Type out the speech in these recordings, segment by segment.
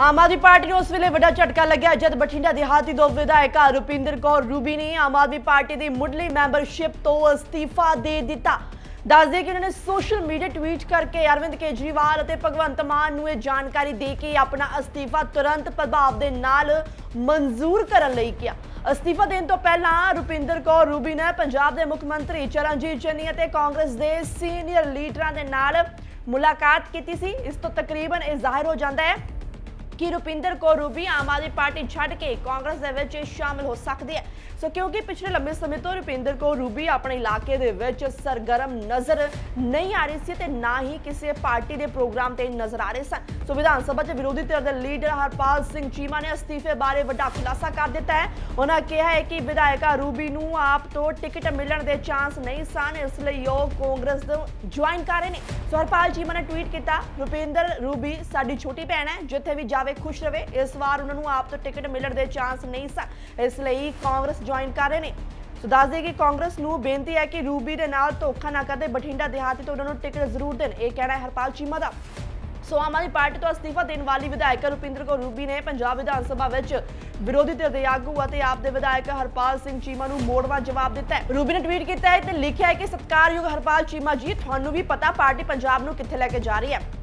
आम आदमी पार्टी ने उस वेले वड्डा झटका लग्या जद बठिंडा देहाती दो विधायक रुपिंदर कौर रूबी ने आम आदमी पार्टी की मुढ़ली मैंबरशिप तो अस्तीफा दे दिता। दस दें कि उन्होंने सोशल मीडिया ट्वीट करके अरविंद केजरीवाल और भगवंत मान को जानकारी दे के अपना अस्तीफा तुरंत प्रभाव के नाल मंजूर करने लई किया। अस्तीफा देने तो पहला रुपिंदर कौर रूबी ने पंजाब के मुख्यमंत्री चरणजीत चन्नी और कांग्रेस के सीनियर लीडर के नाल मुलाकात की सी। इस तो तकरीबन यह जाहिर हो जाता है कि रुपिंदर कौर रूबी आम आदमी पार्टी छड़ के कांग्रेस दे विच शामिल हो सकती है। सो क्योंकि पिछले लंबे समय तो रुपिंदर कौर रूबी अपने इलाके दे विच सरगर्म नज़र नहीं आ रही सी ते ना ही किसी पार्टी के प्रोग्राम ते नज़र आ रहे सन। सो विधानसभा च विरोधी धिर के लीडर हरपाल सिंह चीमा ने अस्तीफे बारे वड्डा खुलासा कर दिता है। उन्होंने कहा है कि विधायिका रूबी नूं आप तो टिकट मिलने के चांस नहीं सन, इसलिए वह कांग्रेस ज्वाइन कर रहे हैं। सो हरपाल चीमा ने ट्वीट किया, रुपिंदर रूबी साडी छोटी भैन है, जिथे भी जावे खुश रहे। इस बार उन्होंने आप तो टिकट मिलने के चांस नहीं सन, इसलिए कांग्रेस ज्वाइन कर रहे हैं। तो दस दें कि कांग्रेस को बेनती है कि रूबी के नाल धोखा ना करते बठिंडा देहाती तो उन्होंने टिकट जरूर दें, यह कहना है हरपाल चीमा का। सो आम आदमी पार्टी तो अस्तीफा देने वाली विधायक रुपिंदर कौर रूबी ने पंजाब विधानसभा विरोधी धिर के आगू और आप विधायक हरपाल सिंह चीमा को मोड़वा जवाब दिता है। रूबी ने ट्वीट किया है, लिखा है कि सत्कारयोग हरपाल चीमा जी, थानू भी पता पार्टी पंजाब नूं कित्थे लैके जा रही है।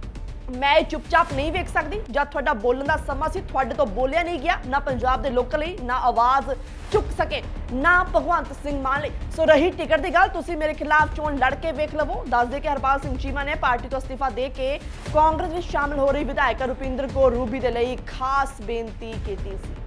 मैं चुपचाप नहीं वेख सकती, जब थोड़ा बोलने का समा सी थोड़े तो बोलिया नहीं गया, ना पंजाब के लोगों लिए ना आवाज़ चुक सके ना भगवंत सिंह मान ले। सो रही टिकट की गल, तुसी मेरे खिलाफ चोन लड़ के वेख लवो। दस दें कि हरपाल सिंह चीमा ने पार्टी तो अस्तीफा दे के कांग्रेस में शामिल हो रही विधायक रुपिंदर कौर रूबी के लिए खास बेनती की।